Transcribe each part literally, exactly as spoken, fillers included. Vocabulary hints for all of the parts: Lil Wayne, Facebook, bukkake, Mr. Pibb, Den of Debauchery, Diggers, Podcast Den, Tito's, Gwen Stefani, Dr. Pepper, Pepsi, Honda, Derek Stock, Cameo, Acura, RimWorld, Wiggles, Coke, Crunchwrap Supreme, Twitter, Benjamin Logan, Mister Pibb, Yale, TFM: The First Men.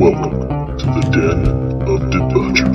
Welcome to the Den of Debauchery.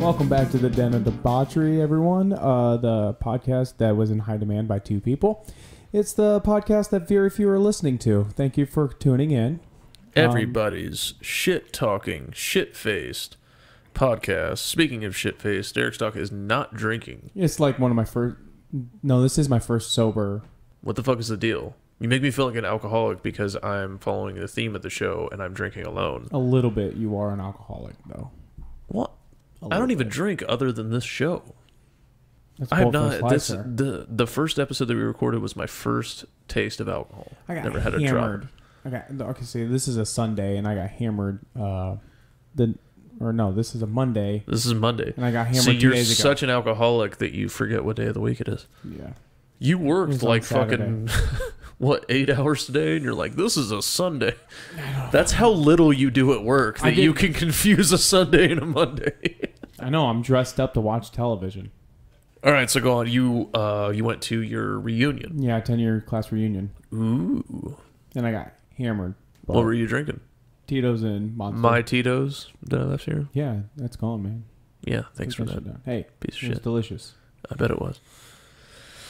Welcome back to the Den of Debauchery, everyone. Uh, the podcast that was in high demand by two people. It's the podcast that very few are listening to. Thank you for tuning in. Everybody's um, shit-talking, shit-faced podcast. Speaking of shit-faced, Derek Stock is not drinking. It's like one of my first... No, this is my first sober... What the fuck is the deal? You make me feel like an alcoholic because I'm following the theme of the show and I'm drinking alone. A little bit. You are an alcoholic, though. What? I don't bit. even drink other than this show. I have not. This, the the first episode that we recorded was my first taste of alcohol. I got never had hammered. a drop. I got okay. See, this is a Sunday, and I got hammered. Uh, the or no, this is a Monday. This is Monday, and I got hammered. So you're two days ago. Such an alcoholic that you forget what day of the week it is. Yeah, you worked like fucking what eight hours today, and you're like, this is a Sunday. That's how little you do at work that you can confuse a Sunday and a Monday. I know. I'm dressed up to watch television. All right, so go on. You uh, you went to your reunion. Yeah, ten-year class reunion. Ooh. And I got hammered. What were you drinking? Tito's and Monster. My Tito's that I left here? Yeah, that's gone, man. Yeah, thanks for that. Hey, piece of shit. It was delicious. I bet it was.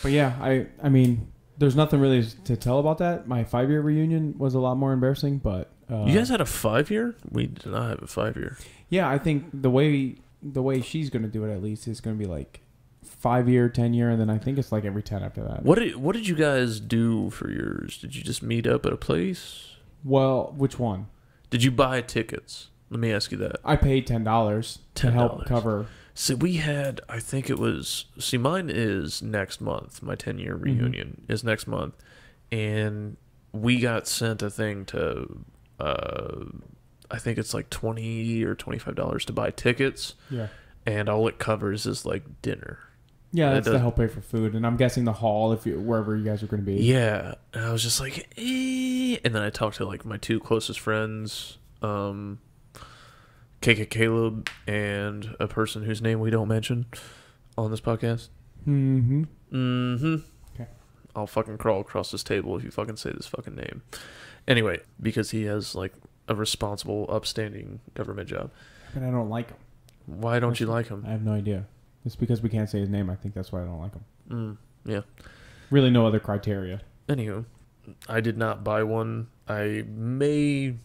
But yeah, I, I mean, there's nothing really to tell about that. My five-year reunion was a lot more embarrassing, but... Uh, you guys had a five-year? We did not have a five-year. Yeah, I think the way the way she's going to do it, at least, is going to be like... five year, ten year, and then I think it's like every ten after that. What did what did you guys do for yours? Did you just meet up at a place? Well, which one? Did you buy tickets? Let me ask you that. I paid ten dollars to help cover. So we had, I think it was. See, mine is next month. My ten year reunion mm-hmm. is next month, and we got sent a thing to. Uh, I think it's like twenty or twenty five dollars to buy tickets. Yeah, and all it covers is like dinner. Yeah, that's to help pay for food, and I'm guessing the hall, if you, wherever you guys are going to be. Yeah, and I was just like, eh. And then I talked to like my two closest friends, um, K K Caleb, and a person whose name we don't mention on this podcast. Mm-hmm. Mm-hmm. Okay. I'll fucking crawl across this table if you fucking say this fucking name. Anyway, because he has like a responsible, upstanding government job. But I don't like him. Why don't you like him? I have no idea. It's because we can't say his name. I think that's why I don't like him. Mm, yeah. Really no other criteria. Anywho, I did not buy one. I may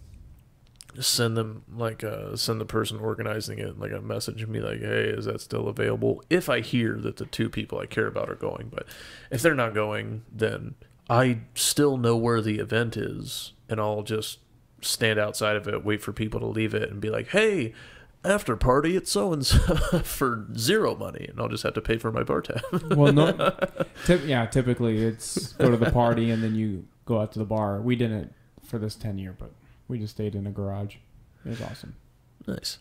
send them, like, uh, send the person organizing it, like, a message and be like, hey, is that still available? If I hear that the two people I care about are going. But if they're not going, then I still know where the event is, and I'll just stand outside of it, wait for people to leave it, and be like, hey... after party at so-and-so for zero money, and I'll just have to pay for my bar tab. Well, no, tip, yeah, typically it's go to the party and then you go out to the bar. We didn't for this ten year, but we just stayed in a garage. It was awesome. Nice.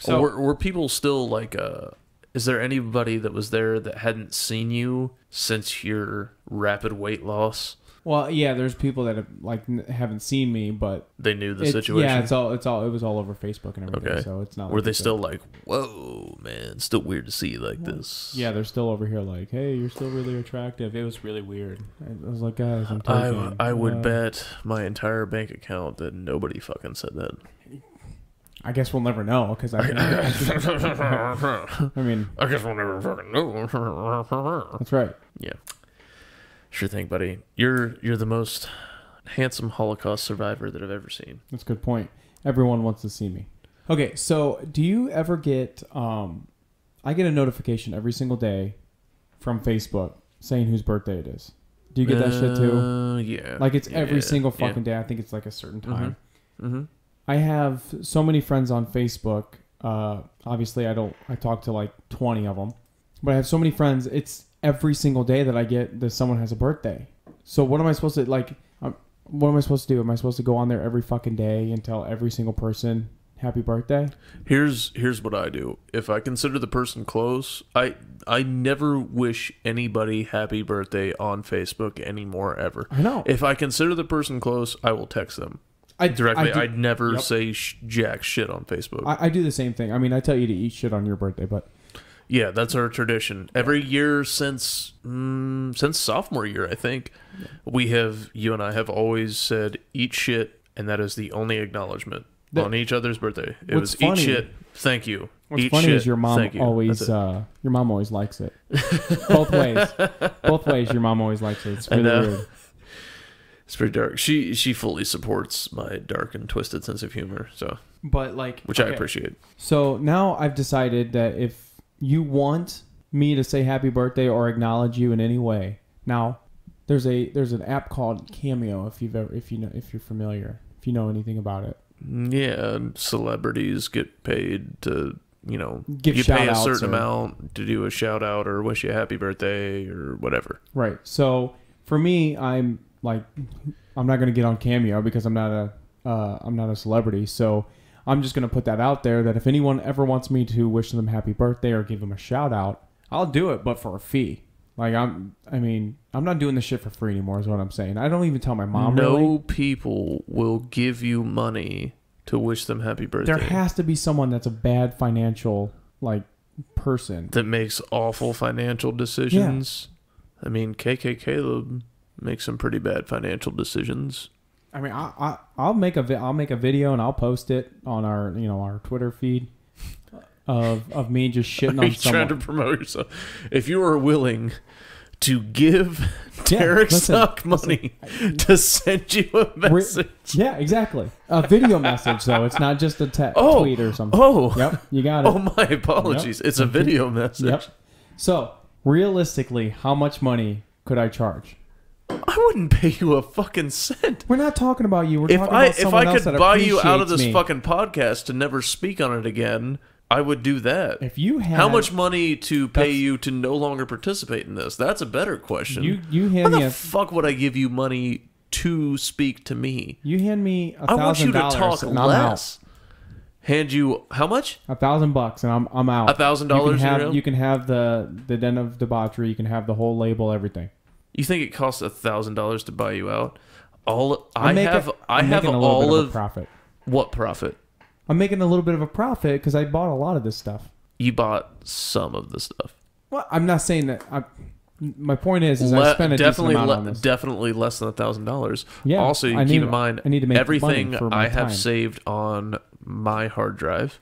So were, were people still like, uh, is there anybody that was there that hadn't seen you since your rapid weight loss? Well, yeah, there's people that have, like haven't seen me, but they knew the situation. Yeah, it's all, it's all, it was all over Facebook and everything. Okay. So it's not. Were like they still like, whoa, man, it's still weird to see you like well, this? Yeah, they're still over here like, hey, you're still really attractive. It was really weird. I was like, guys, I'm talking. I, I would uh, bet my entire bank account that nobody fucking said that. I guess we'll never know because I, I, I mean, I guess we'll never fucking know. That's right. Yeah. Sure thing, buddy. You're you're the most handsome Holocaust survivor that I've ever seen. That's a good point. Everyone wants to see me. Okay, so do you ever get... Um, I get a notification every single day from Facebook saying whose birthday it is. Do you get that uh, shit too? Yeah. Like it's every yeah, single fucking yeah. day. I think it's like a certain time. Mm-hmm. Mm-hmm. I have so many friends on Facebook. Uh, obviously, I don't. I talk to like twenty of them. But I have so many friends. It's... every single day that I get that someone has a birthday. So what am I supposed to, like, um, what am I supposed to do? Am I supposed to go on there every fucking day and tell every single person happy birthday. Here's here's what I do. If I consider the person close, I I never wish anybody happy birthday on Facebook anymore ever. I know. If I consider the person close, I will text them. I directly. I do, I'd never yep. say sh jack shit on Facebook. I, I do the same thing. I mean, I tell you to eat shit on your birthday, but yeah, that's our tradition. Every year since mm, since sophomore year, I think yeah. we have you and I have always said eat shit, and that is the only acknowledgement. That, on each other's birthday. It was funny, eat shit, thank you. What's eat funny shit, is your mom you. always uh, your mom always likes it. Both ways. Both ways your mom always likes it. It's really weird. It's pretty dark. She she fully supports my dark and twisted sense of humor. So but like which okay. I appreciate. So now I've decided that if you want me to say happy birthday or acknowledge you in any way, now there's a there's an app called Cameo if you've ever if you know if you're familiar, if you know anything about it. Yeah, celebrities get paid to, you know, Give you pay a certain or, amount to do a shout out or wish you a happy birthday or whatever. Right. So for me, I'm like, I'm not going to get on Cameo because I'm not a, uh, I'm not a celebrity. So I'm just going to put that out there that if anyone ever wants me to wish them happy birthday or give them a shout out, I'll do it, but for a fee. Like I'm, I mean, I'm not doing this shit for free anymore is what I'm saying. I don't even tell my mom. No really. people will give you money to wish them happy birthday. There has to be someone that's a bad financial like person that makes awful financial decisions. Yeah. I mean, K K Caleb makes some pretty bad financial decisions. I mean, I, I I'll make a vi I'll make a video and I'll post it on our you know our Twitter feed. Of, of me just shitting Are on you someone. Trying to promote yourself. If you are willing to give yeah, Derek Stock money listen. to send you a message. We're, yeah, exactly. A video message, though. It's not just a te oh, tweet or something. Oh, yep, you got it. Oh, my apologies. Yep. It's a video message. Yep. So, realistically, how much money could I charge? I wouldn't pay you a fucking cent. We're not talking about you. We're if talking I, about someone else that appreciates me. If I could buy you out of this me. fucking podcast to never speak on it again... I would do that. If you had, how much money to pay you to no longer participate in this? That's a better question. You, you hand How me the a, fuck would I give you money to speak to me? You hand me a thousand dollars. I want you to talk less. Hand you how much? A thousand bucks, and I'm I'm out. A thousand dollars. You can have the the Den of Debauchery. You can have the whole label, everything. You think it costs a thousand dollars to buy you out? All I have, a, I I'm have a all bit of, of a profit. What profit? I'm making a little bit of a profit because I bought a lot of this stuff. You bought some of the stuff. Well, I'm not saying that. I'm, my point is, is Le I spent a definitely decent amount on this. Definitely less than a thousand dollars. Yeah. Also, you I keep need, in mind I need to make everything I have time. saved on my hard drive.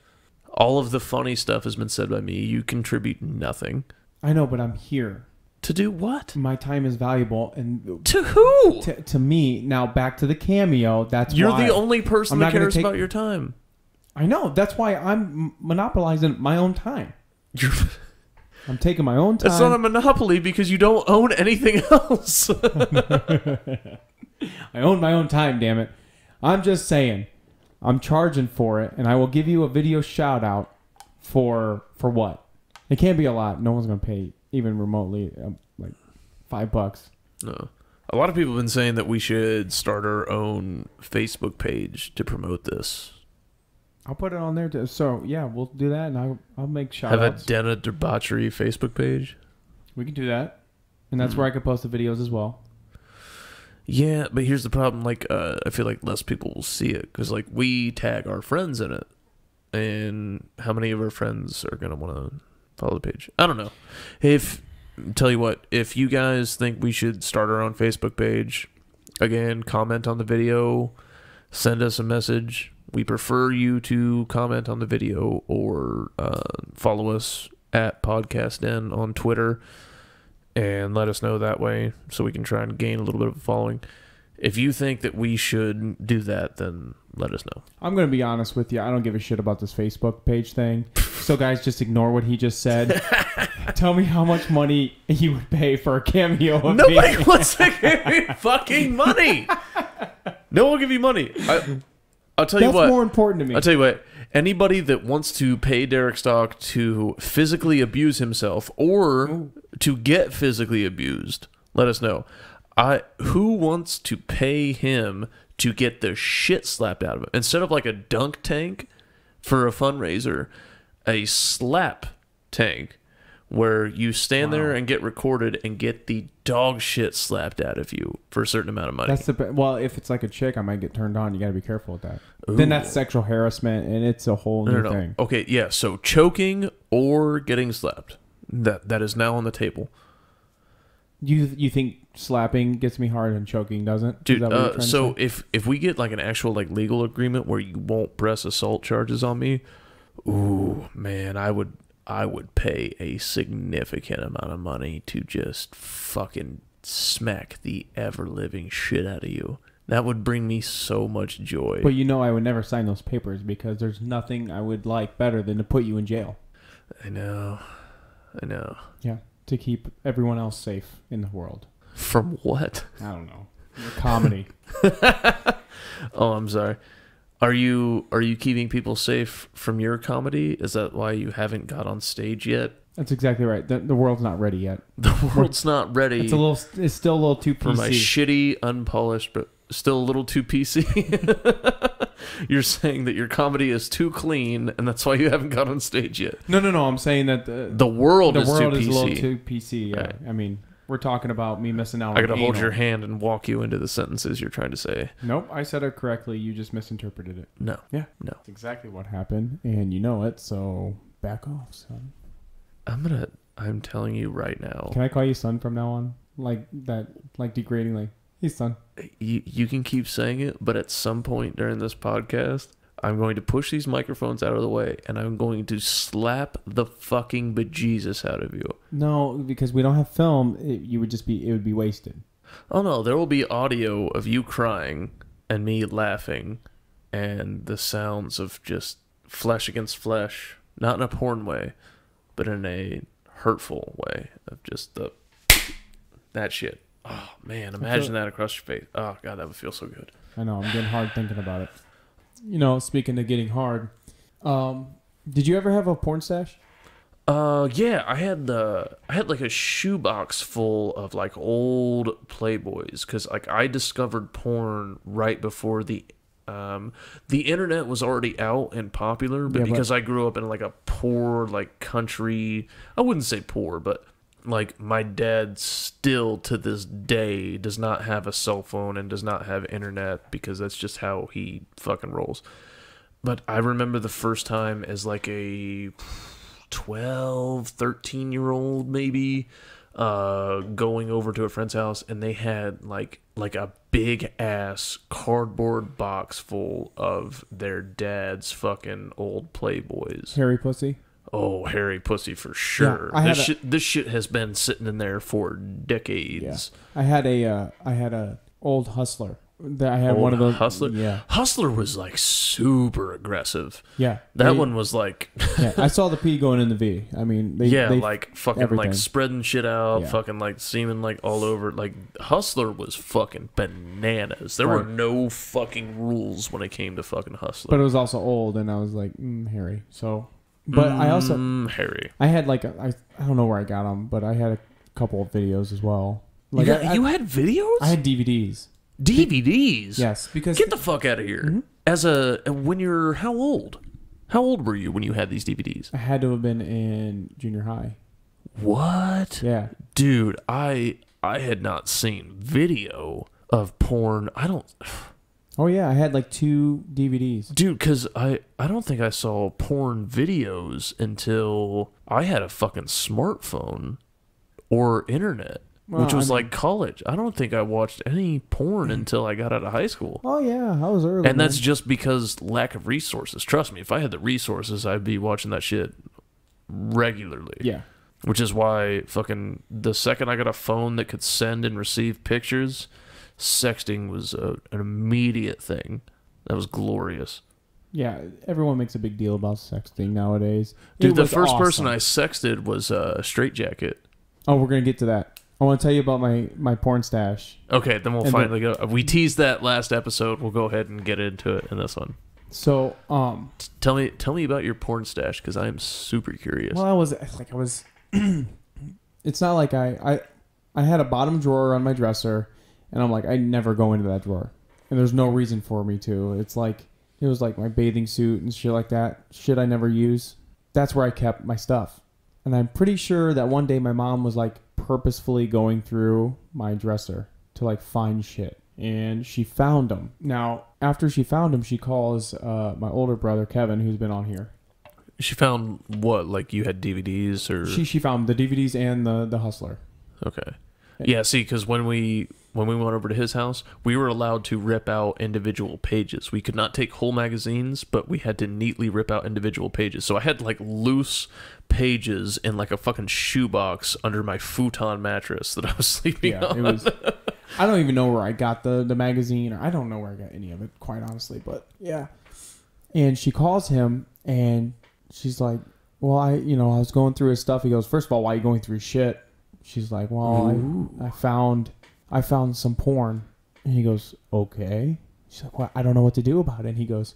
All of the funny stuff has been said by me. You contribute nothing. I know, but I'm here to do what? My time is valuable, and to who? To, to me. Now back to the Cameo. That's you're why the only person I'm that cares about your time. I know. That's why I'm monopolizing my own time. You're I'm taking my own time. It's not a monopoly because you don't own anything else. I own my own time, damn it. I'm just saying, I'm charging for it, and I will give you a video shout out for for what? It can't be a lot. No one's going to pay even remotely um, like five bucks. No. A lot of people have been saying that we should start our own Facebook page to promote this. I'll put it on there too. So yeah, we'll do that, and I'll I'll make shout outs. Have a Den of Debauchery Facebook page. We can do that, and that's mm. where I could post the videos as well. Yeah, but here's the problem. Like, uh, I feel like less people will see it because, like, we tag our friends in it, and how many of our friends are gonna want to follow the page? I don't know. If tell you what, if you guys think we should start our own Facebook page, again, comment on the video, send us a message. We prefer you to comment on the video or uh, follow us at Podcast Den on Twitter and let us know that way so we can try and gain a little bit of a following. If you think that we should do that, then let us know. I'm going to be honest with you. I don't give a shit about this Facebook page thing. So, guys, just ignore what he just said. Tell me how much money you would pay for a Cameo of me. Nobody wants to give me fucking money. No one will give you money. I... I'll tell That's you what. That's more important to me. I'll tell you what. Anybody that wants to pay Derek Stock to physically abuse himself or Ooh. to get physically abused, let us know. I who wants to pay him to get the shit slapped out of him instead of like a dunk tank? for a fundraiser, a slap tank where you stand wow. there and get recorded and get the dog shit slapped out of you for a certain amount of money. That's the well, if it's like a chick, I might get turned on. You got to be careful with that. Ooh. Then that's sexual harassment, and it's a whole new no, no, no. thing. Okay, yeah. So choking or getting slapped, that that is now on the table. You you think slapping gets me hard and choking doesn't? Dude, uh, so if if we get like an actual like legal agreement where you won't press assault charges on me, ooh man, I would. I would pay a significant amount of money to just fucking smack the ever-living shit out of you. That would bring me so much joy. But you know I would never sign those papers because there's nothing I would like better than to put you in jail. I know. I know. Yeah, to keep everyone else safe in the world. From what? I don't know. Comedy. Oh, I'm sorry. Are you are you keeping people safe from your comedy? Is that why you haven't got on stage yet? That's exactly right. The, the world's not ready yet. The world's not ready. It's a little. It's still a little too P C. For my shitty, unpolished, but still a little too P C. You're saying that your comedy is too clean, and that's why you haven't got on stage yet. No, no, no. I'm saying that the the world the is world too is P C. A little too P C. Yeah. Right. I mean. We're talking about me missing out on I gotta anal. Hold your hand and walk you into the sentences you're trying to say. Nope, I said it correctly. You just misinterpreted it. No. Yeah. No. That's exactly what happened, and you know it, so back off, son. I'm gonna... I'm telling you right now... Can I call you son from now on? Like that... Like degrading, like, hey, son. You, you can keep saying it, but at some point during this podcast, I'm going to push these microphones out of the way, and I'm going to slap the fucking bejesus out of you. No, because we don't have film. It, you would just be, it would be wasted. Oh no, there will be audio of you crying and me laughing, and the sounds of just flesh against flesh, not in a porn way, but in a hurtful way of just the that shit. Oh man, imagine that across your face. Oh god, that would feel so good. I know. I'm getting hard thinking about it. You know, speaking of getting hard, um, did you ever have a porn stash? Uh, yeah, I had the I had like a shoebox full of like old Playboys because like I discovered porn right before the um the internet was already out and popular, but yeah, because but I grew up in like a poor like country, I wouldn't say poor, but like my dad still to this day does not have a cell phone and does not have internet because that's just how he fucking rolls. But I remember the first time as like a twelve, thirteen year old maybe uh, going over to a friend's house and they had like, like a big ass cardboard box full of their dad's fucking old Playboys. Hairy pussy. Oh, hairy pussy for sure. Yeah, this, a, shit, this shit has been sitting in there for decades. Yeah. I had a, uh, I had a old Hustler. I had old one of those. Hustler. Yeah, Hustler was like super aggressive. Yeah, that they, one was like. Yeah, I saw the P going in the V. I mean, they, yeah, they, like fucking everything. Like spreading shit out, yeah. Fucking like semen like all over. Like Hustler was fucking bananas. There right. were no fucking rules when it came to fucking Hustler. But it was also old, and I was like, mm, hairy. So. But mm, I also hairy. I had like a, I, I don't know where I got them, but I had a couple of videos as well. Like you, got, I, you had videos? I had D V Ds. D V Ds. Yes, because get the fuck out of here. Mm-hmm. As a when you're how old? How old were you when you had these D V Ds? I had to have been in junior high. What? Yeah, dude, I I had not seen video of porn. I don't. Oh, yeah. I had like two D V Ds. Dude, because I, I don't think I saw porn videos until I had a fucking smartphone or internet, well, which was I mean, like college. I don't think I watched any porn until I got out of high school. Oh, yeah. I was early. And man. That's just because lack of resources. Trust me, if I had the resources, I'd be watching that shit regularly. Yeah. Which is why fucking the second I got a phone that could send and receive pictures... Sexting was a, an immediate thing. That was glorious. Yeah, everyone makes a big deal about sexting nowadays. Dude, the first awesome. person I sexted was uh, a straitjacket. Oh, we're going to get to that. I want to tell you about my, my porn stash. Okay, then we'll and finally the, go. We teased that last episode. We'll go ahead and get into it in this one. So, um... Tell me tell me about your porn stash, because I am super curious. Well, I was... like I was it's not like I, I... I had a bottom drawer on my dresser... And I'm like, I never go into that drawer. And there's no reason for me to. It's like, It was like my bathing suit and shit like that. Shit I never use. That's where I kept my stuff. And I'm pretty sure that one day my mom was like purposefully going through my dresser to like find shit. And she found them. Now, after she found them, she calls uh, my older brother, Kevin, who's been on here. She found what? Like you had D V Ds or? She, she found the D V Ds and the, the Hustler. Okay. Yeah, see, because when we when we went over to his house, we were allowed to rip out individual pages. We could not take whole magazines, but we had to neatly rip out individual pages. So I had, like, loose pages in, like, a fucking shoebox under my futon mattress that I was sleeping yeah, on. It was, I don't even know where I got the, the magazine. Or I don't know where I got any of it, quite honestly. But, yeah. And she calls him, and she's like, well, I, you know, I was going through his stuff. He goes, first of all, why are you going through shit? She's like, well, I, I found I found some porn. And he goes, okay. She's like, well, I don't know what to do about it. And he goes,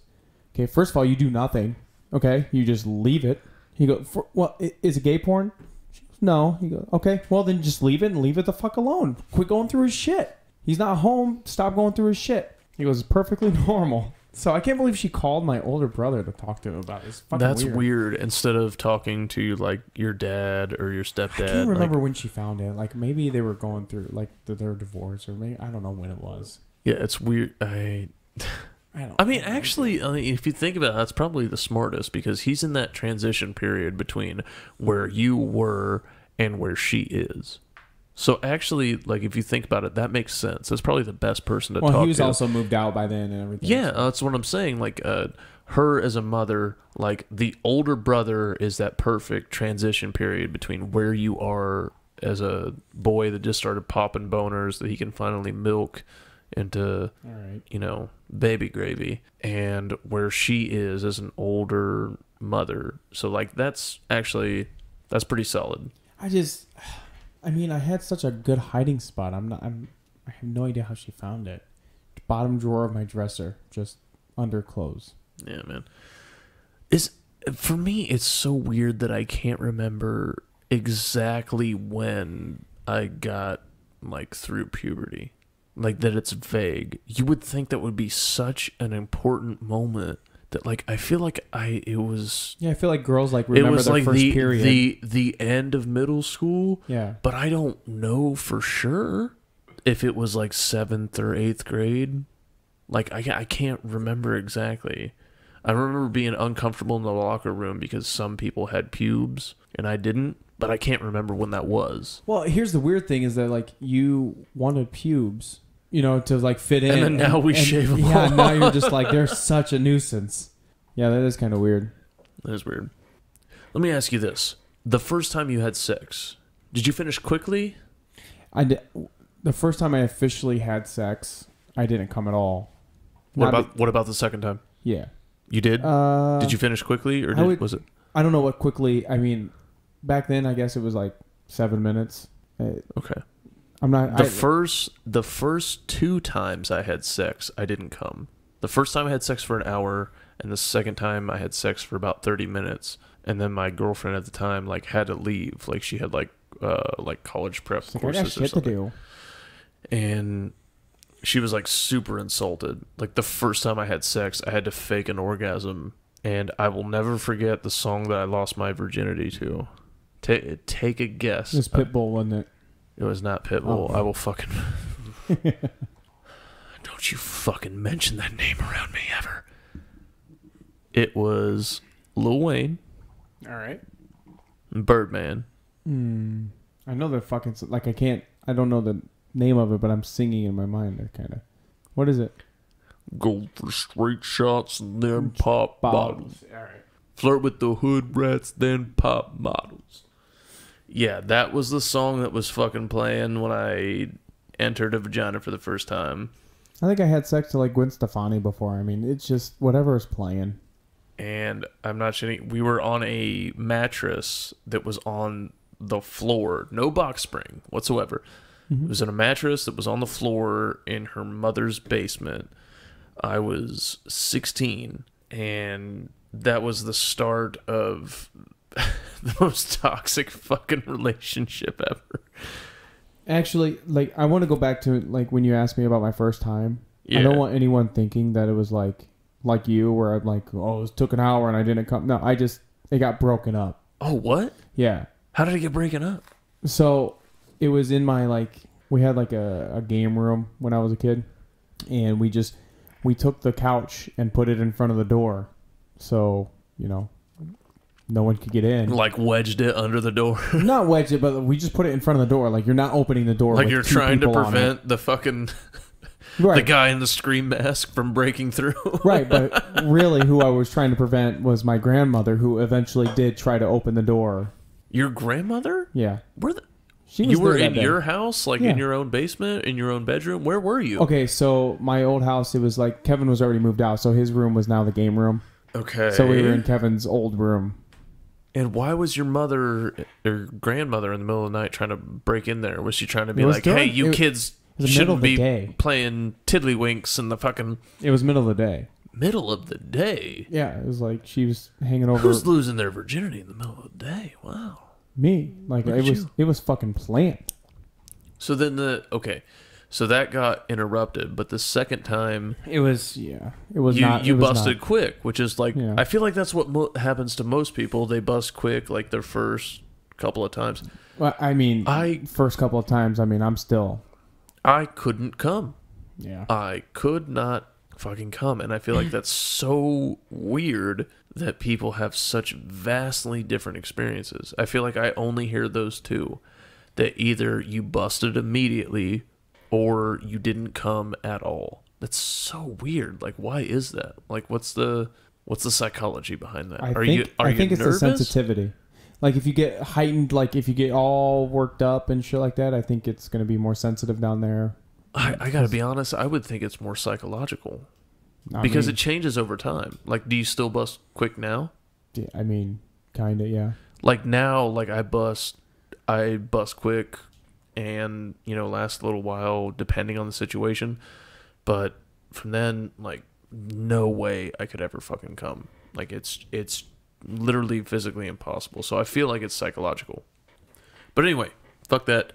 okay, first of all, you do nothing. Okay, you just leave it. He goes, for, well, is it gay porn? She goes, no. He goes, okay, well, then just leave it and leave it the fuck alone. Quit going through his shit. He's not home. Stop going through his shit. He goes, it's perfectly normal. So I can't believe she called my older brother to talk to him about this. That's weird. weird. Instead of talking to like your dad or your stepdad. I can't remember like, when she found it. Like maybe they were going through like the, their divorce, or maybe I don't know when it was. Yeah, it's weird. I. I don't. I mean, actually, I mean, if you think about it, that's probably the smartest because he's in that transition period between where you were and where she is. So actually, like if you think about it, that makes sense. That's probably the best person to well, talk to. Well, he was to. also moved out by then and everything. Yeah, uh, that's what I'm saying. Like uh, her as a mother, like the older brother is that perfect transition period between where you are as a boy that just started popping boners that he can finally milk into, all right, you know, baby gravy, and where she is as an older mother. So like that's actually that's pretty solid. I just. I mean, I had such a good hiding spot. I'm not. I'm. I have no idea how she found it. The bottom drawer of my dresser, just under clothes. Yeah, man. It's for me. It's so weird that I can't remember exactly when I got like through puberty. Like that, it's vague. You would think that would be such an important moment. That like I feel like I it was yeah I feel like girls like remember it was their like first the, period the the end of middle school yeah but I don't know for sure if it was like seventh or eighth grade like I I can't remember exactly. I remember being uncomfortable in the locker room because some people had pubes and I didn't, but I can't remember when that was. Well, here's the weird thing is that like you wanted pubes. You know, to like fit in. And then now and, we and, shave them Yeah, now you're just like, they're such a nuisance. Yeah, that is kind of weird. That is weird. Let me ask you this. The first time you had sex, did you finish quickly? I did. The first time I officially had sex, I didn't come at all. What Not about what about the second time? Yeah. You did? Uh, did you finish quickly or did, would, was it? I don't know what quickly, I mean, back then I guess it was like seven minutes. Okay. I'm not, the I, first the first two times I had sex, I didn't come. The first time I had sex for an hour, and the second time I had sex for about thirty minutes. And then my girlfriend at the time like had to leave, like she had like uh, like college prep so courses or something. To do. And she was like super insulted. Like the first time I had sex, I had to fake an orgasm, and I will never forget the song that I lost my virginity to. Take take a guess. It was Pitbull, wasn't it? It was not Pitbull. Oh. I will fucking... Don't you fucking mention that name around me ever. It was Lil Wayne. All right. Birdman. Mm. I know the fucking... Like, I can't... I don't know the name of it, but I'm singing in my mind. kind of. What is it? Go for straight shots and then pop bottles. bottles. All right. Flirt with the hood rats, then pop models. Yeah, that was the song that was fucking playing when I entered a vagina for the first time. I think I had sex to like Gwen Stefani before. I mean, it's just whatever is playing. And I'm not shitting. We were on a mattress that was on the floor. No box spring whatsoever. Mm-hmm. It was in a mattress that was on the floor in her mother's basement. I was sixteen. And that was the start of... the most toxic fucking relationship ever. Actually, like, I want to go back to, like, when you asked me about my first time. Yeah. I don't want anyone thinking that it was, like, like you, where I'm like, oh, it took an hour and I didn't come. No, I just, it got broken up. Oh, what? Yeah. How did it get broken up? So it was in my, like, we had like a, a game room when I was a kid, and we just, we took the couch and put it in front of the door. So, you know, no one could get in. Like wedged it under the door? Not wedged it, but we just put it in front of the door. Like, you're not opening the door. Like, you're trying to prevent the fucking... Right. The guy in the scream mask from breaking through. Right, but really who I was trying to prevent was my grandmother, who eventually did try to open the door. Your grandmother? Yeah. Where the... She was you were in your house, like yeah. in your own basement, in your own bedroom? Where were you? Okay, so my old house, it was like Kevin was already moved out, so his room was now the game room. Okay. So we were in Kevin's old room. And why was your mother or grandmother in the middle of the night trying to break in there? Was she trying to be like, doing, hey, you it, kids... It shouldn't be day. playing tiddlywinks in the fucking... It was middle of the day. Middle of the day? Yeah, it was like she was hanging over... Who's losing their virginity in the middle of the day? Wow. Me. Like, it was, it was fucking planned. So then the... Okay. So that got interrupted, but the second time... It was... Yeah. It was you, not... You was busted not. quick, which is like... Yeah. I feel like that's what mo happens to most people. They bust quick, like, their first couple of times. Well, I mean, I first couple of times, I mean, I'm still... I couldn't come. Yeah. I could not fucking come. And I feel like that's so weird that people have such vastly different experiences. I feel like I only hear those two. That either you busted immediately or you didn't come at all. That's so weird. Like, why is that? Like, what's the what's the psychology behind that? I are think, you are I you think nervous? It's the sensitivity. Like, if you get heightened, like, if you get all worked up and shit like that, I think it's going to be more sensitive down there. I, I got to be honest. I would think it's more psychological. I because mean, it changes over time. Like, do you still bust quick now? Yeah, I mean, kind of, yeah. Like, now, like, I bust, I bust quick and, you know, last a little while, depending on the situation. But from then, like, no way I could ever fucking come. Like, it's it's... literally physically impossible. So I feel like it's psychological. But anyway, fuck that.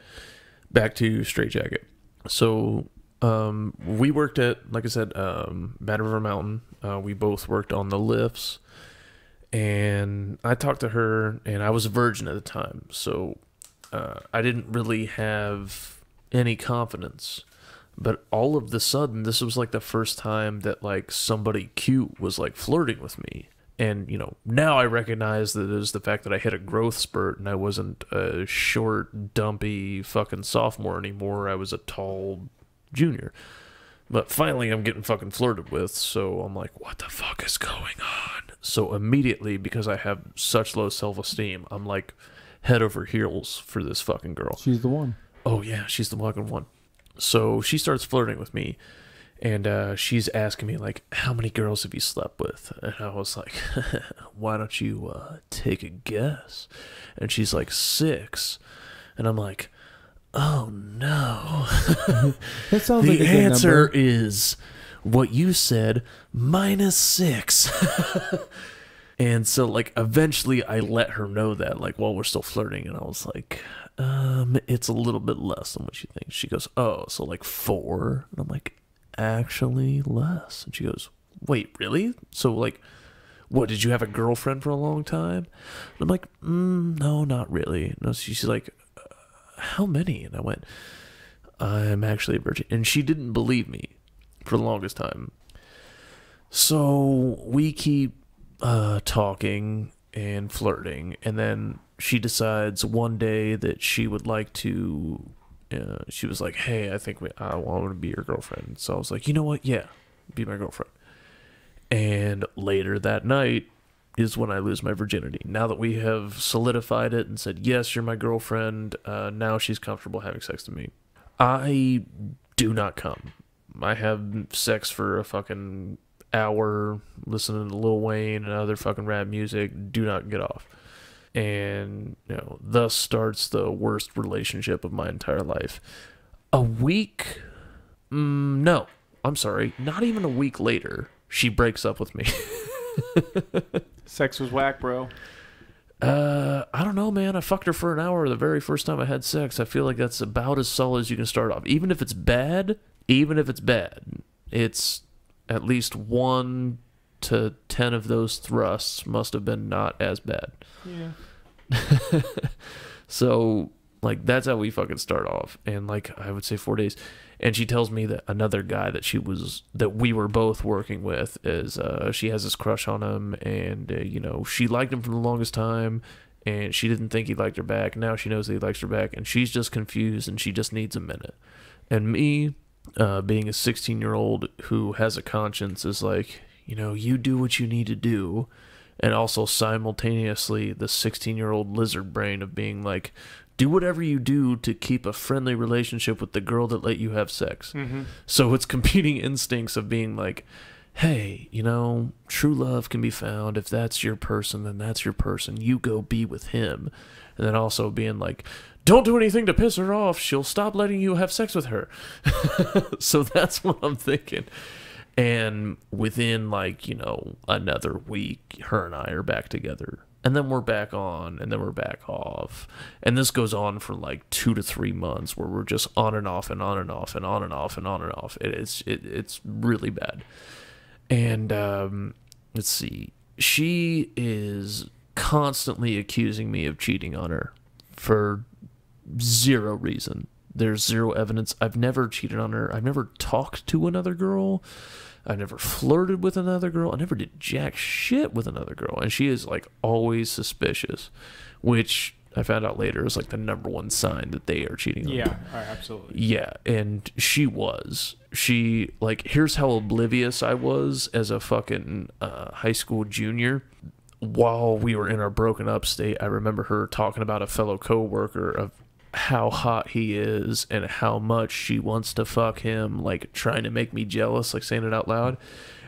Back to Straight Jacket. So um, we worked at, like I said, um, Bad River Mountain. Uh, we both worked on the lifts. And I talked to her, and I was a virgin at the time. So uh, I didn't really have any confidence. But all of the sudden, this was like the first time that like somebody cute was like flirting with me. And, you know, now I recognize that it was the fact that I hit a growth spurt and I wasn't a short, dumpy fucking sophomore anymore. I was a tall junior. But finally I'm getting fucking flirted with, so I'm like, what the fuck is going on? So immediately, because I have such low self-esteem, I'm like head over heels for this fucking girl. She's the one. Oh, yeah, she's the fucking one. So she starts flirting with me. And uh, she's asking me, like, how many girls have you slept with? And I was like, why don't you uh, take a guess? And she's like, six. And I'm like, oh, no. That sounds the like a answer good number. Is what you said, minus six. And so, like, eventually I let her know that, like, while we're still flirting. And I was like, um, it's a little bit less than what she thinks. She goes, oh, so, like, four. And I'm like, actually less. And she goes, wait, really? So like, what, did you have a girlfriend for a long time? And I'm like, mm, no, not really. No. She's like, uh, how many? And I went, I'm actually a virgin. And she didn't believe me for the longest time. So we keep uh, talking and flirting, and then she decides one day that she would like to Uh, she was like, hey, I think we, I want to be your girlfriend. So I was like, you know what? Yeah, be my girlfriend. And later that night is when I lose my virginity. Now that we have solidified it and said, yes, you're my girlfriend. Uh, now she's comfortable having sex with me. I do not come. I have sex for a fucking hour listening to Lil Wayne and other fucking rap music. Do not get off. And, you know, thus starts the worst relationship of my entire life. A week? Mm, no, I'm sorry. Not even a week later, she breaks up with me. Sex was whack, bro. Uh, I don't know, man. I fucked her for an hour the very first time I had sex. I feel like that's about as solid as you can start off. Even if it's bad, even if it's bad, it's at least one to ten of those thrusts must have been not as bad. Yeah. So, like, that's how we fucking start off. And, like, I would say four days. And she tells me that another guy that she was, that we were both working with is, uh, she has this crush on him. And, uh, you know, she liked him for the longest time. And she didn't think he liked her back. Now she knows that he likes her back. And she's just confused. And she just needs a minute. And me, uh, being a sixteen-year-old who has a conscience, is like, you know, you do what you need to do. And also simultaneously the sixteen-year-old lizard brain of being like, do whatever you do to keep a friendly relationship with the girl that let you have sex. Mm-hmm. So it's competing instincts of being like, hey, you know, true love can be found. If that's your person, then that's your person. You go be with him. And then also being like, don't do anything to piss her off. She'll stop letting you have sex with her. So that's what I'm thinking. And within, like, you know, another week, her and I are back together. And then we're back on, and then we're back off. And this goes on for like two to three months where we're just on and off and on and off and on and off and on and off. It, it's it, it's really bad. And um, let's see. She is constantly accusing me of cheating on her for zero reason. There's zero evidence. I've never cheated on her. I've never talked to another girl. I never flirted with another girl. I never did jack shit with another girl. And she is, like, always suspicious, which I found out later is, like, the number one sign that they are cheating on. Yeah, absolutely. Yeah, and she was. She, like, here's how oblivious I was as a fucking uh, high school junior. While we were in our broken up state, I remember her talking about a fellow coworker of how hot he is and how much she wants to fuck him, like trying to make me jealous, like saying it out loud.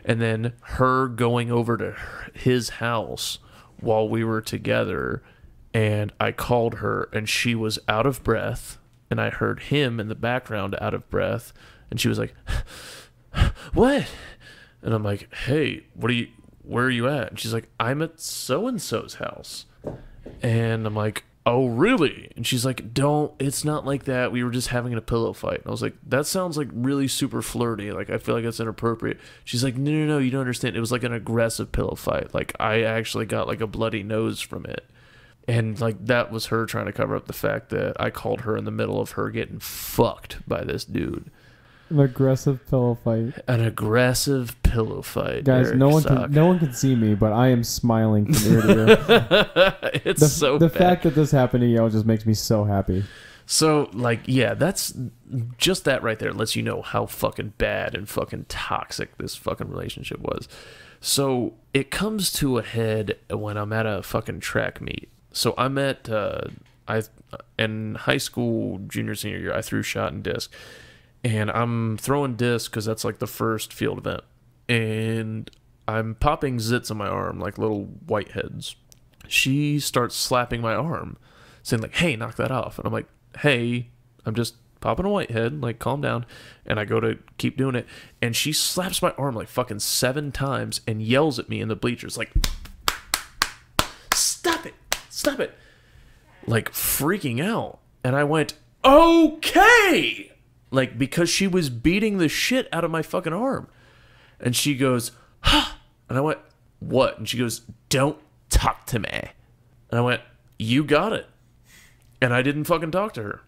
And then her going over to his house while we were together, and I called her and she was out of breath, and I heard him in the background out of breath, and she was like, what? And I'm like, hey, what are you, where are you at? And she's like, I'm at so-and-so's house. And I'm like, oh, really? And she's like, don't, it's not like that. We were just having a pillow fight. And I was like, that sounds like really super flirty. Like, I feel like that's inappropriate. She's like, no, no, no, you don't understand. It was like an aggressive pillow fight. Like, I actually got like a bloody nose from it. And like, that was her trying to cover up the fact that I called her in the middle of her getting fucked by this dude. An aggressive pillow fight. An aggressive pillow fight. Guys, Derek no one Stock. can no one can see me, but I am smiling from ear to ear. It's the, so the bad. fact that this happened to Yale just makes me so happy. So, like, yeah, that's just that right there lets you know how fucking bad and fucking toxic this fucking relationship was. So it comes to a head when I'm at a fucking track meet. So I'm at uh, I in high school, junior senior year, I threw shot and disc. And I'm throwing discs because that's like the first field event. And I'm popping zits on my arm, like little whiteheads. She starts slapping my arm, saying like, hey, knock that off. And I'm like, hey, I'm just popping a whitehead, like calm down. And I go to keep doing it. And she slaps my arm like fucking seven times and yells at me in the bleachers like, stop it, stop it. Like freaking out. And I went, okay. Like, because she was beating the shit out of my fucking arm. And she goes, huh. And I went, what? And she goes, don't talk to me. And I went, you got it. And I didn't fucking talk to her.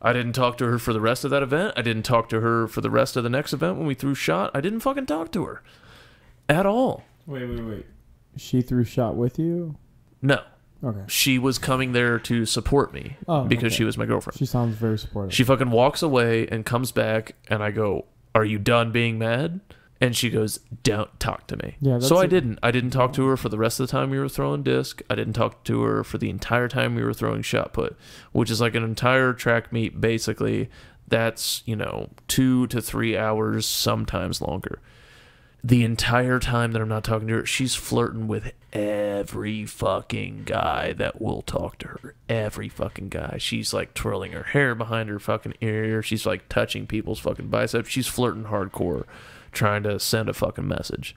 I didn't talk to her for the rest of that event. I didn't talk to her for the rest of the next event when we threw shot. I didn't fucking talk to her at all. Wait, wait, wait. She threw shot with you? No. Okay. She was coming there to support me oh, because okay. she was my girlfriend. She sounds very supportive. She fucking walks away and comes back, and I go, are you done being mad? And she goes, don't talk to me. Yeah, that's so I didn't. I didn't talk to her for the rest of the time we were throwing disc. I didn't talk to her for the entire time we were throwing shot put, which is like an entire track meet, basically. That's, you know, two to three hours, sometimes longer. The entire time that I'm not talking to her, she's flirting with every fucking guy that will talk to her. Every fucking guy. She's, like, twirling her hair behind her fucking ear. She's, like, touching people's fucking biceps. She's flirting hardcore, trying to send a fucking message.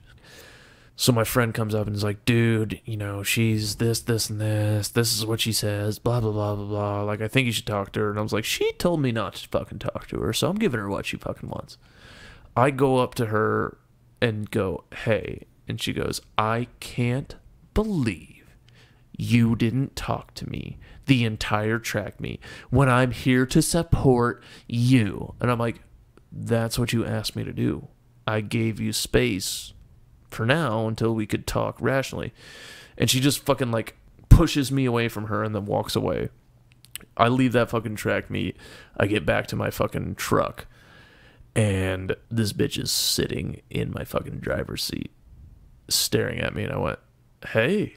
So my friend comes up and is like, dude, you know, she's this, this, and this. This is what she says, blah, blah, blah, blah, blah. Like, I think you should talk to her. And I was like, she told me not to fucking talk to her, so I'm giving her what she fucking wants. I go up to her and go, hey, And she goes, I can't believe you didn't talk to me the entire track meet when I'm here to support you. And I'm like, that's what you asked me to do. I gave you space for now until we could talk rationally. And she just fucking like pushes me away from her and then walks away. I leave that fucking track meet. I get back to my fucking truck. And this bitch is sitting in my fucking driver's seat, staring at me. And I went, hey.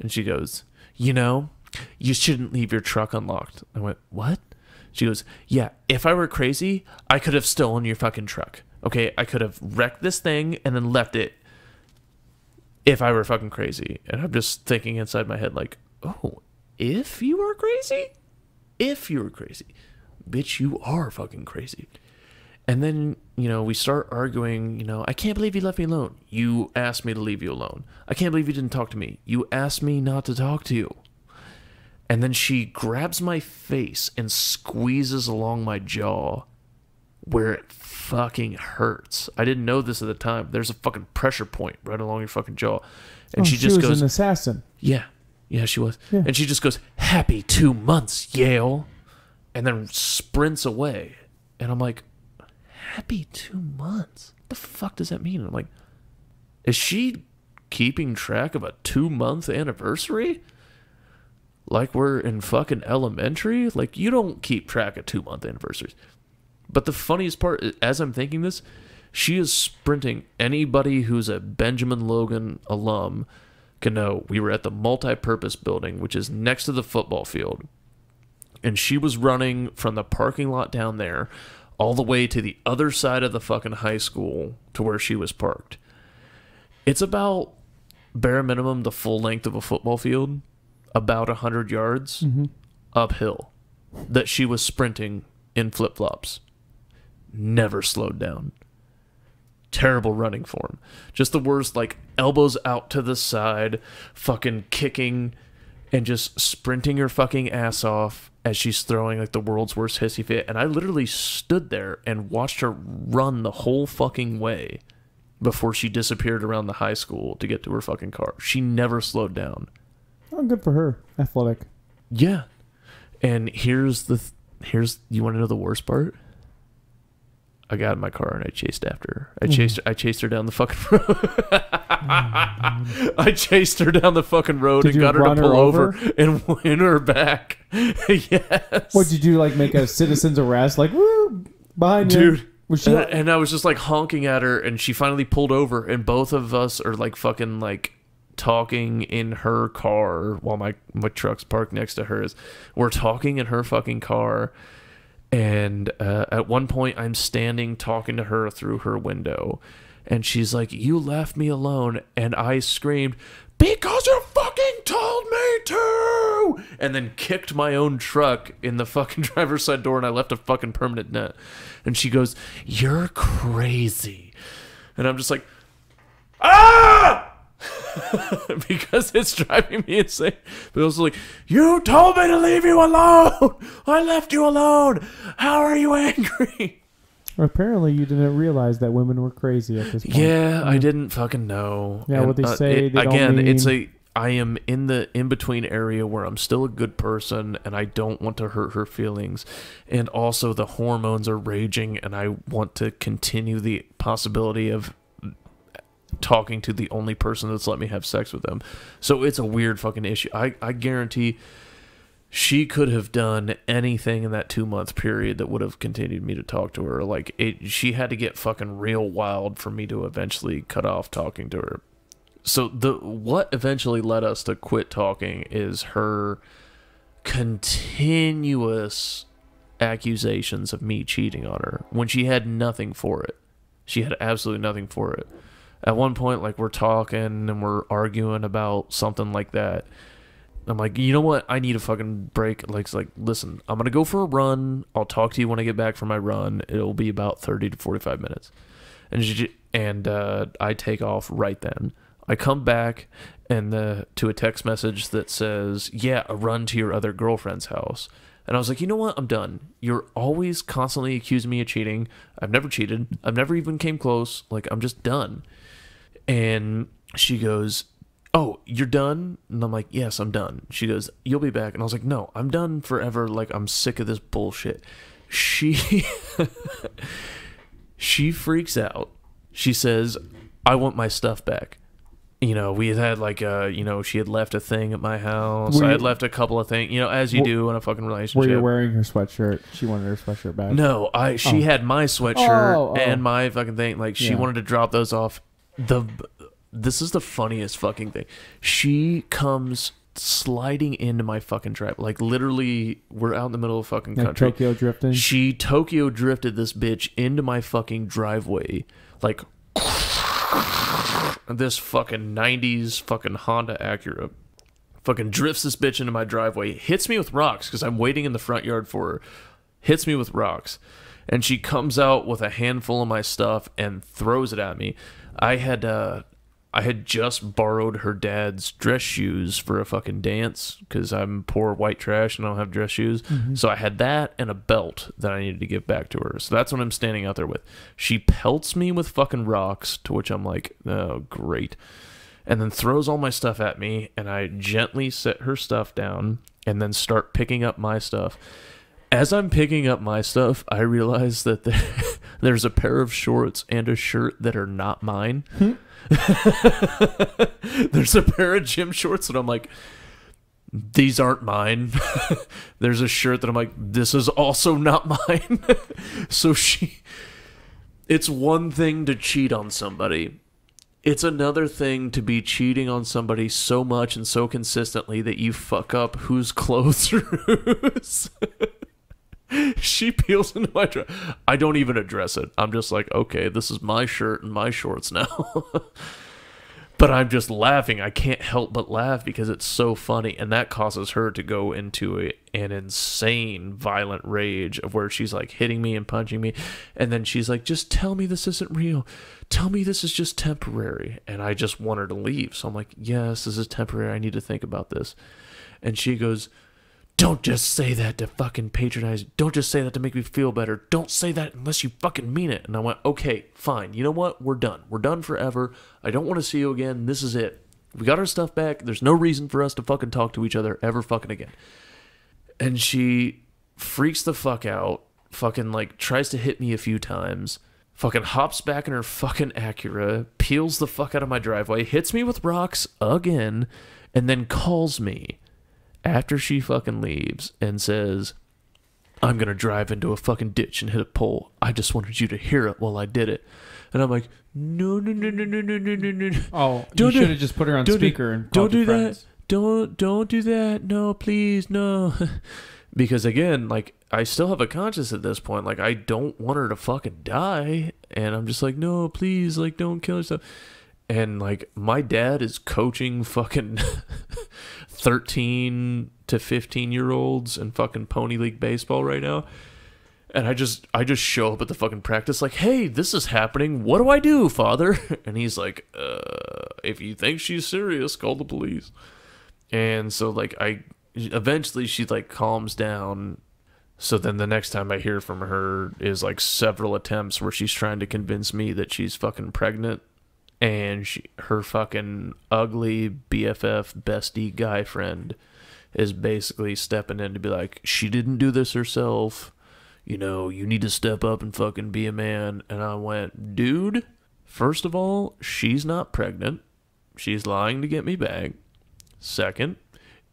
And she goes, you know, you shouldn't leave your truck unlocked. I went, what? She goes, yeah, if I were crazy, I could have stolen your fucking truck. Okay, I could have wrecked this thing and then left it if I were fucking crazy. And I'm just thinking inside my head like, oh, if you were crazy? If you were crazy. Bitch, you are fucking crazy. And then, you know, we start arguing, you know, I can't believe you left me alone. You asked me to leave you alone. I can't believe you didn't talk to me. You asked me not to talk to you. And then she grabs my face and squeezes along my jaw where it fucking hurts. I didn't know this at the time. There's a fucking pressure point right along your fucking jaw. And oh, she just she was goes, an assassin. Yeah. Yeah, she was. Yeah. And she just goes, happy two months, Yale. And then sprints away. And I'm like, happy two months? What the fuck does that mean? And I'm like, is she keeping track of a two-month anniversary? Like we're in fucking elementary? Like, you don't keep track of two-month anniversaries. But the funniest part, as I'm thinking this, she is sprinting. Anybody who's a Benjamin Logan alum can know we were at the multi-purpose building, which is next to the football field. And she was running from the parking lot down there all the way to the other side of the fucking high school to where she was parked. It's about, bare minimum, the full length of a football field, about a hundred yards mm-hmm. uphill, that she was sprinting in flip-flops. Never slowed down. Terrible running form. Just the worst, like, elbows out to the side, fucking kicking, and just sprinting her fucking ass off as she's throwing, like, the world's worst hissy fit. And I literally stood there and watched her run the whole fucking way before she disappeared around the high school to get to her fucking car. She never slowed down. Oh, good for her. Athletic. Yeah. And here's the... Th here's... You want to know the worst part? I got in my car and I chased after her. I chased her, I chased her down the fucking road. oh, I chased her down the fucking road did and got her to pull her over? over and win her back. Yes. What did you do? Like make a citizen's arrest? Like, woo, behind you. Dude. Was she and, I, and I was just like honking at her and she finally pulled over and both of us are like fucking like talking in her car while my, my truck's parked next to hers. We're talking in her fucking car. And uh, at one point, I'm standing talking to her through her window. And she's like, you left me alone. And I screamed, because you fucking told me to! And then kicked my own truck in the fucking driver's side door. And I left a fucking permanent dent. And she goes, you're crazy. And I'm just like, ah! Because it's driving me insane. But also like, you told me to leave you alone. I left you alone. How are you angry? Apparently you didn't realize that women were crazy at this point. Yeah, I didn't fucking know. Yeah, and, what they uh, say it, they again, don't mean... it's a I am in the in-between area where I'm still a good person and I don't want to hurt her feelings. And also the hormones are raging and I want to continue the possibility of talking to the only person that's let me have sex with them. So it's a weird fucking issue. I, I guarantee she could have done anything in that two-month period that would have continued me to talk to her. Like, it, she had to get fucking real wild for me to eventually cut off talking to her. So the what eventually led us to quit talking is her continuous accusations of me cheating on her when she had nothing for it. She had absolutely nothing for it. At one point, like, we're talking and we're arguing about something like that. I'm like, you know what? I need a fucking break. Like, it's like, listen, I'm going to go for a run. I'll talk to you when I get back from my run. It'll be about thirty to forty-five minutes. And she, and uh, I take off right then. I come back and the, to a text message that says, yeah, a run to your other girlfriend's house. And I was like, you know what? I'm done. You're always constantly accusing me of cheating. I've never cheated. I've never even came close. Like, I'm just done. And she goes, oh, you're done? And I'm like, yes, I'm done. She goes, you'll be back. And I was like, no, I'm done forever. Like, I'm sick of this bullshit. She, she freaks out. She says, I want my stuff back. You know, we had, had like a, you know, she had left a thing at my house. You, I had left a couple of things, you know, as you well, do in a fucking relationship. Were you wearing her sweatshirt? She wanted her sweatshirt back. No, I. She oh. had my sweatshirt oh, oh. and my fucking thing. Like, she yeah. wanted to drop those off. The This is the funniest fucking thing. She comes sliding into my fucking trap. Like, literally, we're out in the middle of fucking like country. Tokyo drifting? She Tokyo drifted this bitch into my fucking driveway. Like... This fucking nineties fucking Honda Acura fucking drifts this bitch into my driveway, hits me with rocks because I'm waiting in the front yard for her, hits me with rocks, and she comes out with a handful of my stuff and throws it at me. I had uh, I had just borrowed her dad's dress shoes for a fucking dance because I'm poor white trash and I don't have dress shoes. Mm-hmm. So I had that and a belt that I needed to give back to her. So that's what I'm standing out there with. She pelts me with fucking rocks, to which I'm like, oh, great. And then throws all my stuff at me, and I gently set her stuff down and then start picking up my stuff. As I'm picking up my stuff, I realize that there's a pair of shorts and a shirt that are not mine. Hmm. There's a pair of gym shorts, and I'm like, these aren't mine. There's a shirt that I'm like, this is also not mine. So she, it's one thing to cheat on somebody. It's another thing to be cheating on somebody so much and so consistently that you fuck up whose clothes are whose. She peels into my dress. I don't even address it. I'm just like, okay, this is my shirt and my shorts now. But I'm just laughing. I can't help but laugh because it's so funny. And that causes her to go into a, an insane violent rage of where she's like hitting me and punching me. And then she's like, just tell me this isn't real. Tell me this is just temporary. And I just want her to leave. So I'm like, yes, this is temporary. I need to think about this. And she goes, don't just say that to fucking patronize. Don't just say that to make me feel better. Don't say that unless you fucking mean it. And I went, okay, fine. You know what? We're done. We're done forever. I don't want to see you again. This is it. We got our stuff back. There's no reason for us to fucking talk to each other ever fucking again. And she freaks the fuck out. Fucking, like, tries to hit me a few times. Fucking hops back in her fucking Acura. Peels the fuck out of my driveway. Hits me with rocks again. And then calls me. After she fucking leaves and says, I'm going to drive into a fucking ditch and hit a pole. I just wanted you to hear it while I did it. And I'm like, no, no, no, no, no, no, no, no, no. Oh, you should have just put her on speaker and called your friends. Don't, don't do that. No, please, no. Because again, like, I still have a conscience at this point. Like, I don't want her to fucking die. And I'm just like, no, please, like, don't kill yourself. And, like, my dad is coaching fucking thirteen to fifteen-year-olds in fucking Pony League baseball right now. And I just I just show up at the fucking practice like, hey, this is happening. What do I do, father? And he's like, uh, if you think she's serious, call the police. And so, like, I eventually she, like, calms down. So then the next time I hear from her is, like, several attempts where she's trying to convince me that she's fucking pregnant. And she, her fucking ugly B F F bestie guy friend is basically stepping in to be like, she didn't do this herself. You know, you need to step up and fucking be a man. And I went, dude, first of all, she's not pregnant. She's lying to get me back. Second,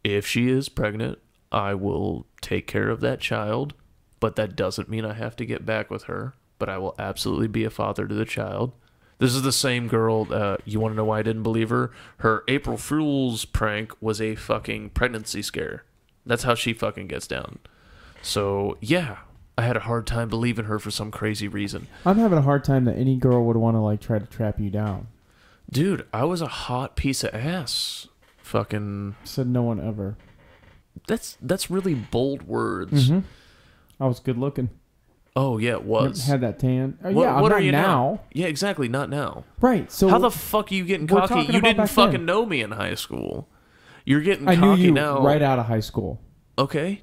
if she is pregnant, I will take care of that child. But that doesn't mean I have to get back with her. But I will absolutely be a father to the child. This is the same girl, uh, you want to know why I didn't believe her? Her April Fool's prank was a fucking pregnancy scare. That's how she fucking gets down. So, yeah, I had a hard time believing her for some crazy reason. I'm having a hard time that any girl would want to, like, try to trap you down. Dude, I was a hot piece of ass. Fucking... Said no one ever. That's, that's really bold words. Mm-hmm. I was good looking. Oh, yeah, it was. Had that tan. Oh, what, yeah, what I'm are not you now. now? Yeah, exactly, not now. Right, so... How the fuck are you getting cocky? You didn't fucking then. know me in high school. You're getting I cocky knew you now. Right out of high school. Okay,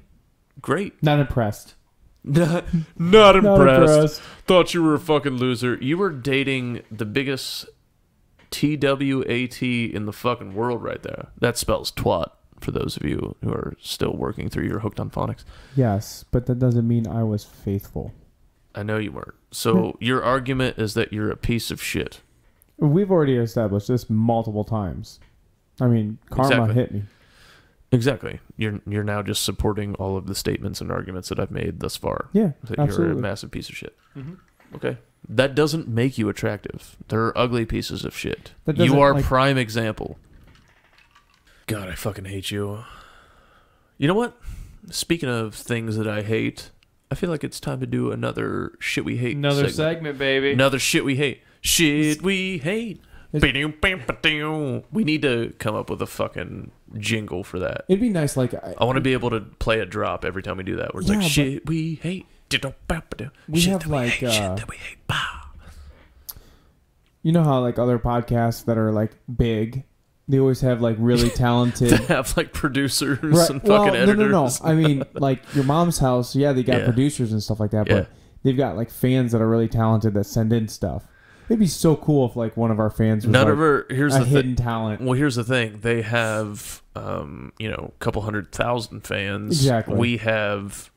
great. Not impressed. not, not impressed. Not impressed. Thought you were a fucking loser. You were dating the biggest T W A T in the fucking world right there. That spells twat for those of you who are still working through your Hooked on Phonics. Yes, but that doesn't mean I was faithful. I know you weren't. So your argument is that you're a piece of shit. We've already established this multiple times. I mean, karma exactly. hit me. Exactly. You're you're now just supporting all of the statements and arguments that I've made thus far. Yeah, that absolutely. You're a massive piece of shit. Mm-hmm. Okay. That doesn't make you attractive. There are ugly pieces of shit. You are like... prime example. God, I fucking hate you. You know what? Speaking of things that I hate, I feel like it's time to do another shit we hate. Another segment, segment baby. Another shit we hate. Shit we hate. We need to come up with a fucking jingle for that. It'd be nice, like... I, I want to be able to play a drop every time we do that. Where it's yeah, like, shit we hate. We shit have that we like... Hate, uh, shit that we hate. You know how like other podcasts that are like big, they always have like really talented... they have like producers right, and fucking well, editors. No, no, no. I mean, like your mom's house, yeah, they got yeah. producers and stuff like that, yeah. but they've got like fans that are really talented that send in stuff. It'd be so cool if like one of our fans was None like, of her, here's a the hidden talent. Well, here's the thing. They have, um, you know, a couple hundred thousand fans. Exactly. We have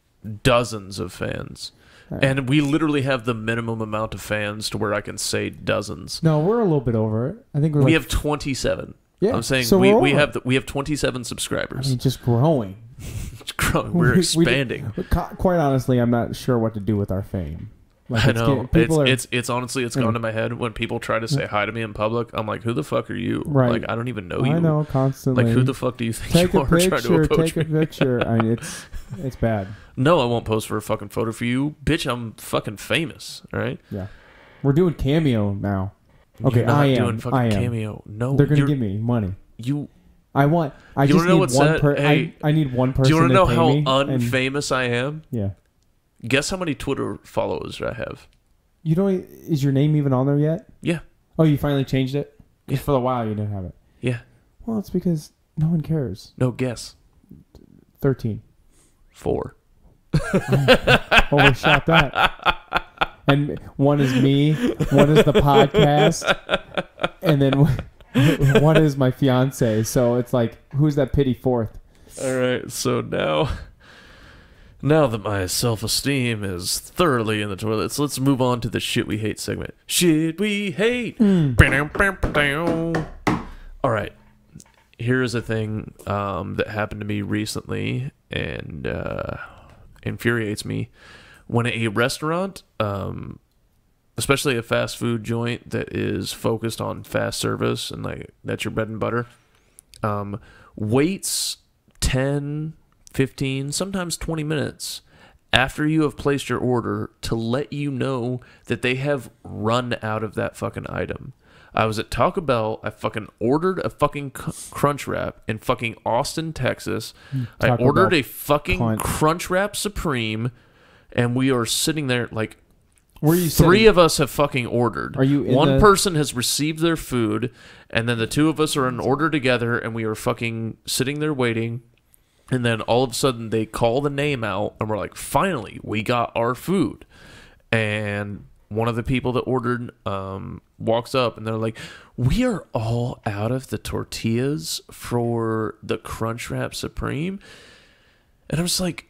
dozens of fans. Right. And we literally have the minimum amount of fans to where I can say dozens. No, we're a little bit over it. I think we're We like, have twenty-seven. Yeah. I'm saying so we, we have the, we have twenty-seven subscribers. I mean, just growing. just growing. We're we, expanding. We did, quite honestly, I'm not sure what to do with our fame. Like I know. It's, are, it's it's honestly, it's gone to my head. When people try to say hi to me in public, I'm like, who the fuck are you? Right. Like, I don't even know you. I know, constantly. Like, who the fuck do you think take you are picture, trying to approach take me? A picture. I mean, it's, it's bad. No, I won't post for a fucking photo for you. Bitch, I'm fucking famous, all right? Yeah. We're doing Cameo now. Okay, I am. Doing fucking I am. Cameo. No, They're going to give me money. You... I want... I you just know need what's one person. Hey, I, I need one person to pay me. Do you want to know how unfamous and, I am? Yeah. Guess how many Twitter followers I have. You don't... Is your name even on there yet? Yeah. Oh, you finally changed it? Yeah. For a while you didn't have it. Yeah. Well, it's because no one cares. No, guess. thirteen. Four. Overshot that. And one is me, one is the podcast, and then one is my fiance. So it's like, who's that pity fourth? All right, so now... Now that my self-esteem is thoroughly in the toilets, let's move on to the Shit We Hate segment. Shit We Hate! Mm. Alright, here's a thing um, that happened to me recently and uh, infuriates me. When a restaurant, um, especially a fast food joint that is focused on fast service, and like that's your bread and butter, um, waits ten, fifteen, sometimes twenty minutes after you have placed your order to let you know that they have run out of that fucking item. I was at Taco Bell. I fucking ordered a fucking Crunchwrap in fucking Austin, Texas. Taco I ordered Bell a fucking Crunchwrap Supreme, and we are sitting there like... Where are you Three sitting? Of us have fucking ordered. Are you in One the... person has received their food, and then the two of us are in order together, and we are fucking sitting there waiting. And then all of a sudden they call the name out and we're like, finally, we got our food. And one of the people that ordered um, walks up and they're like, we are all out of the tortillas for the Crunchwrap Supreme. And I was like,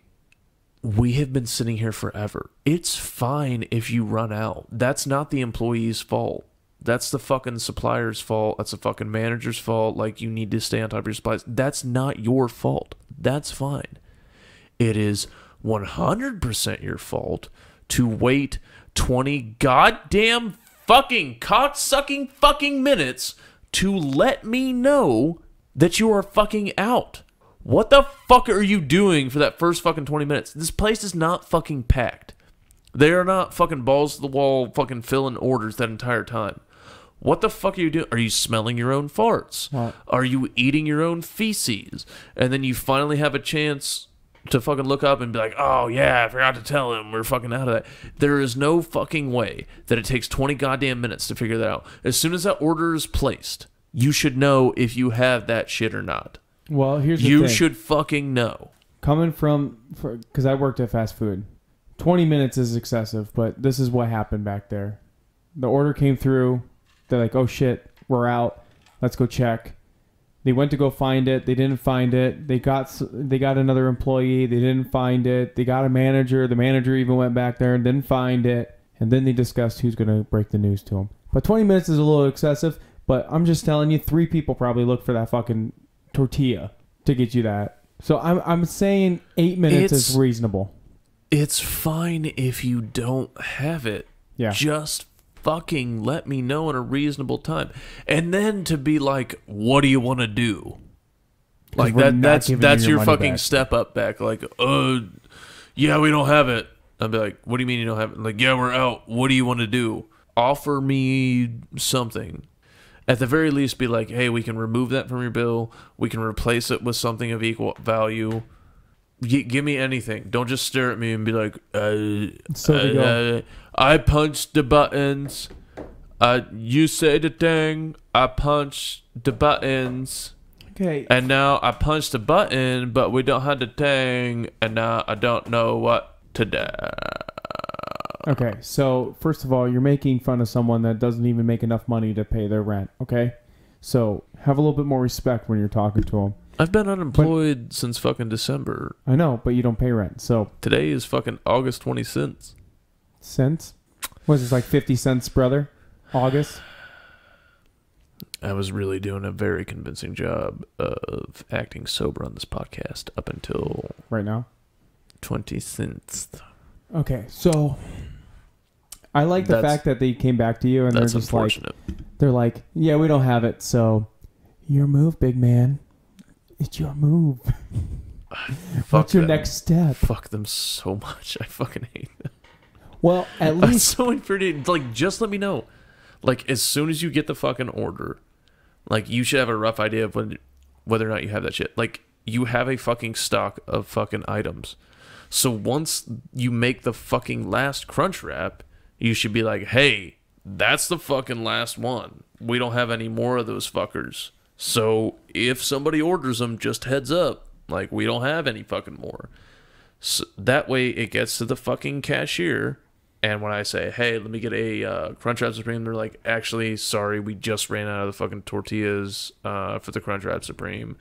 we have been sitting here forever. It's fine if you run out. That's not the employee's fault. That's the fucking supplier's fault. That's the fucking manager's fault. Like, you need to stay on top of your supplies. That's not your fault. That's fine. It is one hundred percent your fault to wait twenty goddamn fucking cock-sucking fucking minutes to let me know that you are fucking out. What the fuck are you doing for that first fucking twenty minutes? This place is not fucking packed. They are not fucking balls to the wall fucking filling orders that entire time. What the fuck are you doing? Are you smelling your own farts? What? Are you eating your own feces? And then you finally have a chance to fucking look up and be like, oh yeah, I forgot to tell him. We're fucking out of that. There is no fucking way that it takes twenty goddamn minutes to figure that out. As soon as that order is placed, you should know if you have that shit or not. Well, here's the you thing. You should fucking know. Coming from, because I worked at fast food. twenty minutes is excessive, but this is what happened back there. The order came through. They're like, oh shit, We're out. Let's go check. They went to go find it. They didn't find it. They got they got another employee. They didn't find it. They got a manager. The manager even went back there and didn't find it. And then they discussed who's going to break the news to them. But twenty minutes is a little excessive. But I'm just telling you, three people probably look for that fucking tortilla to get you that. So I'm I'm saying eight minutes it's, is reasonable. It's fine if you don't have it. Yeah. Just fucking let me know in a reasonable time. And then to be like, what do you want to do? Like that that's that's you your, your fucking back. step up back. Like, uh yeah, we don't have it. I'd be like, what do you mean you don't have it? Like, yeah, we're out. What do you want to do? Offer me something. At the very least, be like, hey, we can remove that from your bill. We can replace it with something of equal value. G give me anything. Don't just stare at me and be like, uh, so uh, uh, I punched the buttons. Uh, you say the thing. I punched the buttons. Okay. And now I punched the button, but we don't have the thing. And now I don't know what to do. Okay, so first of all, you're making fun of someone that doesn't even make enough money to pay their rent, okay? So have a little bit more respect when you're talking to them. I've been unemployed but, since fucking December. I know, but you don't pay rent, so... Today is fucking August twenty-sixth. Cents? What is this, like fifty cents, brother? August? I was really doing a very convincing job of acting sober on this podcast up until... Right now? twenty cents. Okay, so... I like the that's, fact that they came back to you and they're just like, they're like, yeah, we don't have it. So your move, big man. It's your move. What's your them. next step? Fuck them so much. I fucking hate them. Well, at least. I'm so infuriated. Like, just let me know. Like, as soon as you get the fucking order, like, you should have a rough idea of when, whether or not you have that shit. Like, you have a fucking stock of fucking items. So once you make the fucking last Crunchwrap, you should be like, hey, that's the fucking last one. We don't have any more of those fuckers. So if somebody orders them, just heads up. Like, we don't have any fucking more. So that way it gets to the fucking cashier. And when I say, hey, let me get a uh, Crunchwrap Supreme, they're like, actually, sorry, we just ran out of the fucking tortillas uh, for the Crunchwrap Supreme.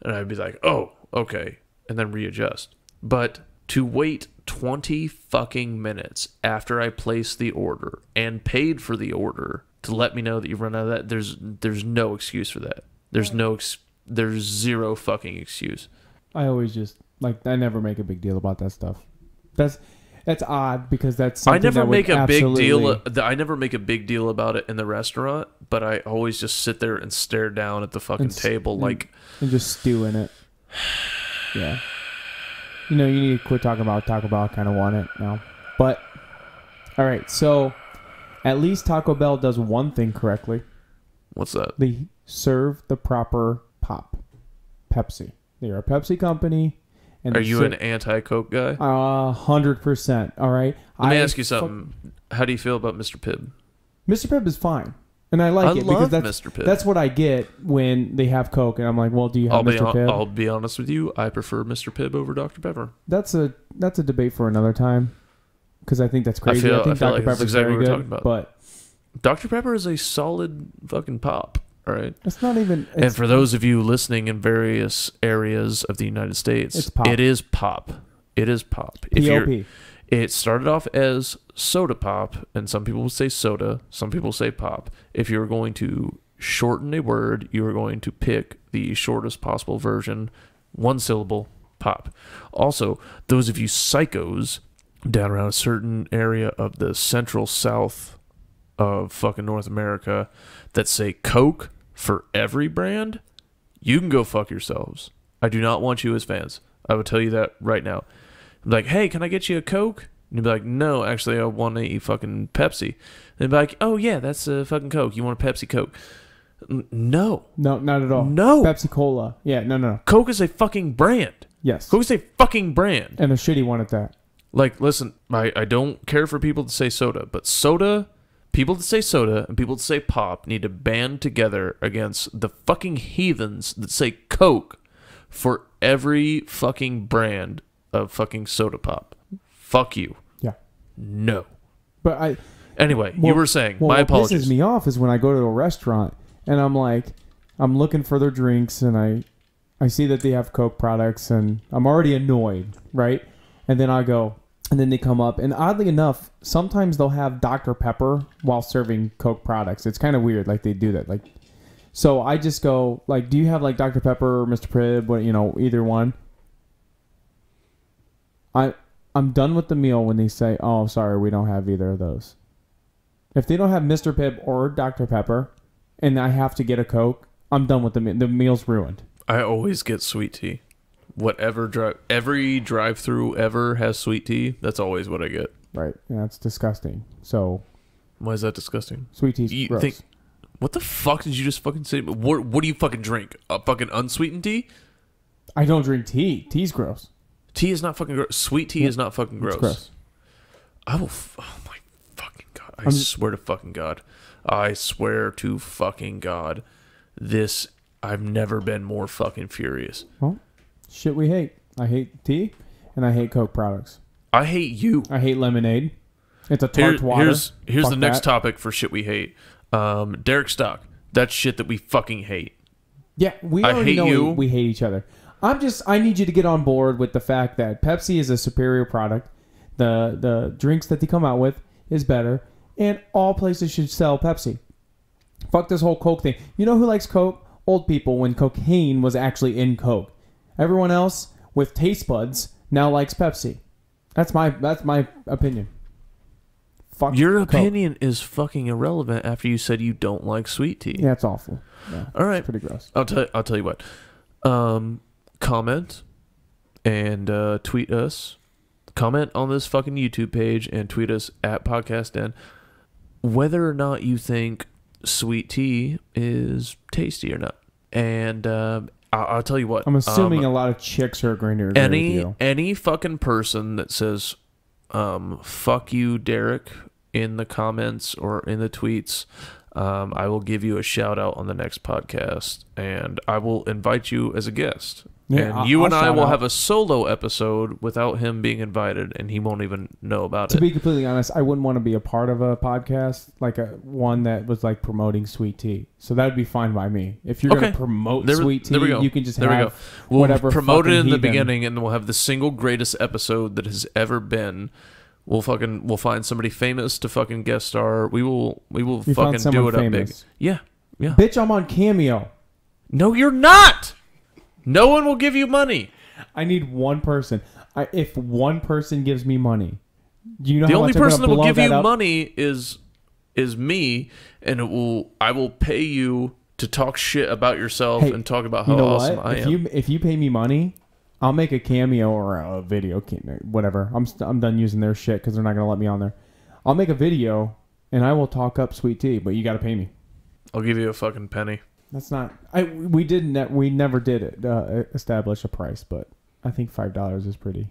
And I'd be like, oh, okay. And then readjust. But to wait twenty fucking minutes after I placed the order and paid for the order to let me know that you run out of that, there's there's no excuse for that. There's no ex there's zero fucking excuse. I always just like I never make a big deal about that stuff. That's that's odd because that's something I never that make a big deal. I never make a big deal about it in the restaurant, but I always just sit there and stare down at the fucking and, table and, like and just stew in it. Yeah. You know, you need to quit talking about Taco Bell. I kind of want it now. But, all right, so at least Taco Bell does one thing correctly. What's that? They serve the proper pop. Pepsi. They are a Pepsi company. And are you an anti-Coke guy? Uh, one hundred percent, all right? Let me I ask you something. How do you feel about Mister Pibb? Mister Pibb is fine. And I like I it love because that's, Mister Pibb. That's what I get when they have Coke. And I'm like, well, do you have I'll Mister Be, Pibb? I'll be honest with you. I prefer Mister Pibb over Doctor Pepper. That's a that's a debate for another time because I think that's crazy. I, feel, I think I Doctor Like Pepper is exactly very good. About. But Doctor Pepper is a solid fucking pop. All right. It's not even. It's, and for those of you listening in various areas of the United States, it's pop. It is pop. It is pop. If you're, it started off as soda pop, and some people say soda, some people say pop. If you're going to shorten a word, you're going to pick the shortest possible version, one syllable, pop. Also, those of you psychos down around a certain area of the central south of fucking North America that say Coke for every brand, you can go fuck yourselves. I do not want you as fans. I would tell you that right now. I'm like, hey, can I get you a Coke? And you'd be like, no, actually, I want a fucking Pepsi. And be like, oh, yeah, that's a fucking Coke. You want a Pepsi Coke? No. No, not at all. No. Pepsi Cola. Yeah, no, no. Coke is a fucking brand. Yes. Coke is a fucking brand. And a shitty one at that. Like, listen, I, I don't care for people to say soda, but soda, people that say soda and people that say pop need to band together against the fucking heathens that say Coke for every fucking brand of fucking soda pop. Fuck you. Yeah. No. But I Anyway, well, you were saying, well, my what apologies. What pisses me off is when I go to a restaurant and I'm like, I'm looking for their drinks and I, I see that they have Coke products and I'm already annoyed, right? And then I go, and then they come up and oddly enough, sometimes they'll have Doctor Pepper while serving Coke products. It's kind of weird. Like they do that. Like, so I just go like, do you have like Doctor Pepper or Mister Pibb, or, you know, either one? I, I'm done with the meal when they say, oh, sorry, we don't have either of those. If they don't have Mister Pibb or Doctor Pepper and I have to get a Coke, I'm done with the meal. The meal's ruined. I always get sweet tea. Whatever drive, every drive-through ever has sweet tea. That's always what I get. Right. And that's disgusting. So. Why is that disgusting? Sweet tea's you gross. Think, what the fuck did you just fucking say? What, what do you fucking drink? A fucking unsweetened tea? I don't drink tea. Tea's gross. Tea is not fucking gross. Sweet tea yeah. is not fucking gross. It's gross. I will. F oh my fucking god! I I'm swear to fucking god! I swear to fucking god! This I've never been more fucking furious. Well, shit, we hate. I hate tea, and I hate Coke products. I hate you. I hate lemonade. It's a tart Here, water. Here's here's Fuck the next that. topic for shit we hate. Um, Derek Stock. That's shit that we fucking hate. Yeah, we I already hate know you. We, we hate each other. I'm just, I need you to get on board with the fact that Pepsi is a superior product. The the drinks that they come out with is better. And all places should sell Pepsi. Fuck this whole Coke thing. You know who likes Coke? Old people, when cocaine was actually in Coke. Everyone else with taste buds now likes Pepsi. That's my that's my opinion. Fuck Your Coke. opinion is fucking irrelevant after you said you don't like sweet tea. Yeah, it's awful. Yeah, all right. It's pretty gross. I'll tell, I'll tell you what. Um... Comment and uh, tweet us. Comment on this fucking YouTube page and tweet us at Podcast Den whether or not you think sweet tea is tasty or not. And uh, I I'll tell you what. I'm assuming um, a lot of chicks are going to agree any, with you. Any fucking person that says, um, fuck you, Derek, in the comments or in the tweets, um, I will give you a shout out on the next podcast and I will invite you as a guest. Yeah, and I'll, you and I'll I will out. have a solo episode without him being invited, and he won't even know about to it. To be completely honest, I wouldn't want to be a part of a podcast, like a one that was like promoting sweet tea. So that would be fine by me. If you're okay. going to promote there, sweet tea, you can just there have we we'll whatever promote it in the beginning, and we'll have the single greatest episode that has ever been. We'll fucking we'll find somebody famous to fucking guest star. We will we will you fucking do it famous. up big. Yeah, yeah. Bitch, I'm on Cameo. No, you're not. No one will give you money. I need one person. I, if one person gives me money, you know the how only much person I'm that will give that you up? money is is me, and it will. I will pay you to talk shit about yourself hey, and talk about how you know awesome what? I if am. You, if you pay me money, I'll make a cameo or a video, whatever. I'm I'm done using their shit because they're not gonna let me on there. I'll make a video and I will talk up sweet tea, but you gotta pay me. I'll give you a fucking penny. That's not. I we didn't. We never did it, uh, establish a price, but I think five dollars is pretty.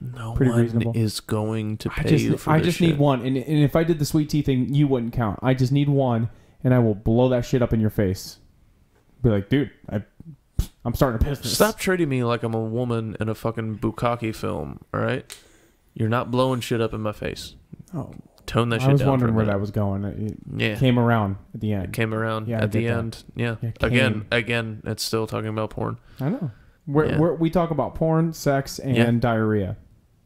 No pretty one reasonable. is going to pay I just, you for I this just shit. need one, and and if I did the sweet tea thing, you wouldn't count. I just need one, and I will blow that shit up in your face. Be like, dude, I, I'm starting a business. Stop treating me like I'm a woman in a fucking bukkake film. All right, you're not blowing shit up in my face. Oh. Tone that shit down. I was down wondering where that was going. It yeah. came around at the end. It came around yeah, at the that. end. Yeah. yeah again, again, it's still talking about porn. I know. We're, yeah. we're, we talk about porn, sex, and yeah. diarrhea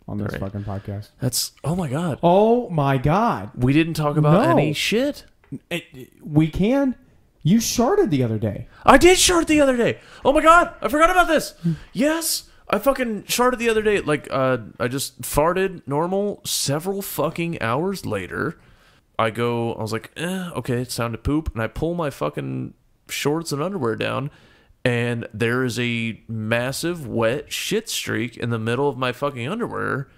on this right. fucking podcast. That's, oh my God. Oh my God. We didn't talk about no. any shit. It, it, we can. You sharted the other day. I did shart the other day. Oh my God. I forgot about this. Yes. I fucking sharted the other day. Like, uh, I just farted normal several fucking hours later. I go, I was like, eh, okay, it's time to poop. And I pull my fucking shorts and underwear down. And there is a massive wet shit streak in the middle of my fucking underwear.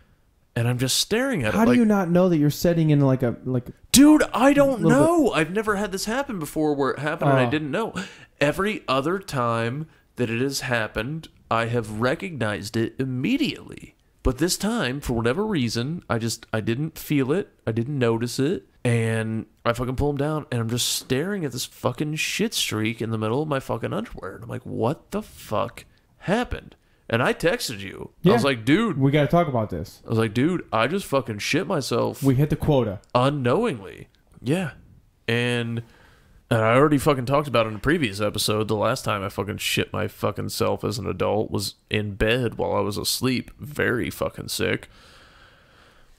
And I'm just staring at it. How do you not know that you're sitting in like a... like? Dude, I don't know. I've never had this happen before where it happened and I didn't know. Every other time that it has happened... I have recognized it immediately. But this time, for whatever reason, I just, I didn't feel it. I didn't notice it. And I fucking pull them down and I'm just staring at this fucking shit streak in the middle of my fucking underwear. And I'm like, what the fuck happened? And I texted you. Yeah. I was like, dude, we got to talk about this. I was like, dude, I just fucking shit myself. We hit the quota. Unknowingly. Yeah. And, and I already fucking talked about it in a previous episode. The last time I fucking shit my fucking self as an adult was in bed while I was asleep. Very fucking sick.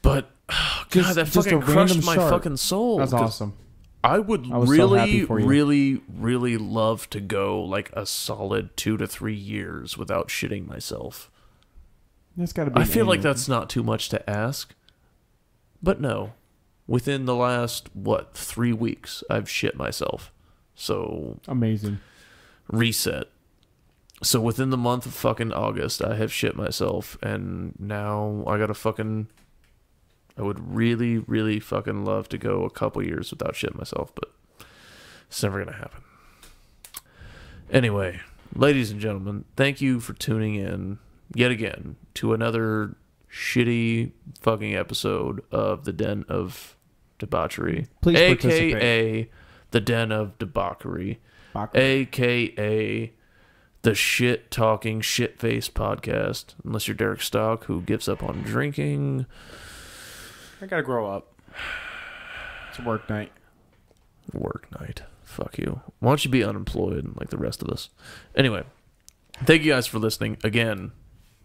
But, oh, God, just, that fucking crushed my start. fucking soul. That's awesome. I would I really, so really, really love to go like a solid two to three years without shitting myself. That's gotta be. I feel like that's not too much to ask. But no, within the last, what, three weeks, I've shit myself. So. Amazing. Reset. So within the month of fucking August, I have shit myself. And now I gotta fucking. I would really, really fucking love to go a couple years without shit myself, but it's never going to happen. Anyway, ladies and gentlemen, thank you for tuning in yet again to another shitty fucking episode of The Den of Debauchery, Please a k a. The Den of Debauchery, a k a the shit-talking, shit-faced podcast, unless you're Derek Stock, who gives up on drinking. I gotta grow up. It's a work night. Work night. Fuck you. Why don't you be unemployed like the rest of us? Anyway, thank you guys for listening. Again,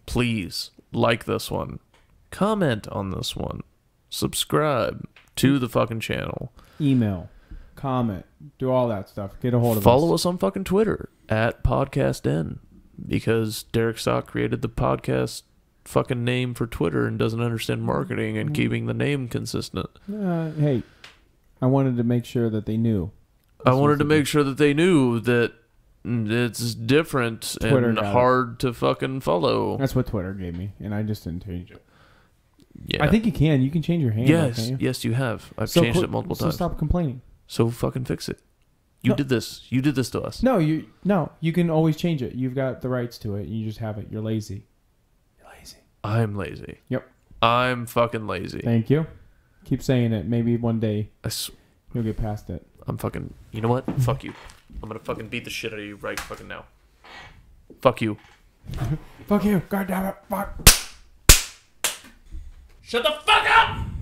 please like this one. Comment on this one. Subscribe to the fucking channel. Email. Comment. Do all that stuff. Get a hold of us. Follow us on fucking Twitter at Podcast Den, because Derek Stock created the podcast fucking name for Twitter and doesn't understand marketing and keeping the name consistent. Uh, hey, I wanted to make sure that they knew. I wanted to make sure that they knew that it's different and hard to fucking follow. That's what Twitter gave me, and I just didn't change it. Yeah, I think you can. You can change your handle. Yes, yes, you have. I've changed it multiple times. So stop complaining. So fucking fix it. You no. did this. You did this to us. No, you no. You can always change it. You've got the rights to it. You just have it. You're lazy. I'm lazy. Yep. I'm fucking lazy. Thank you. Keep saying it. Maybe one day you'll get past it. I'm fucking... You know what? Fuck you. I'm gonna fucking beat the shit out of you right fucking now. Fuck you. Fuck you. God damn it. Fuck. Shut the fuck up!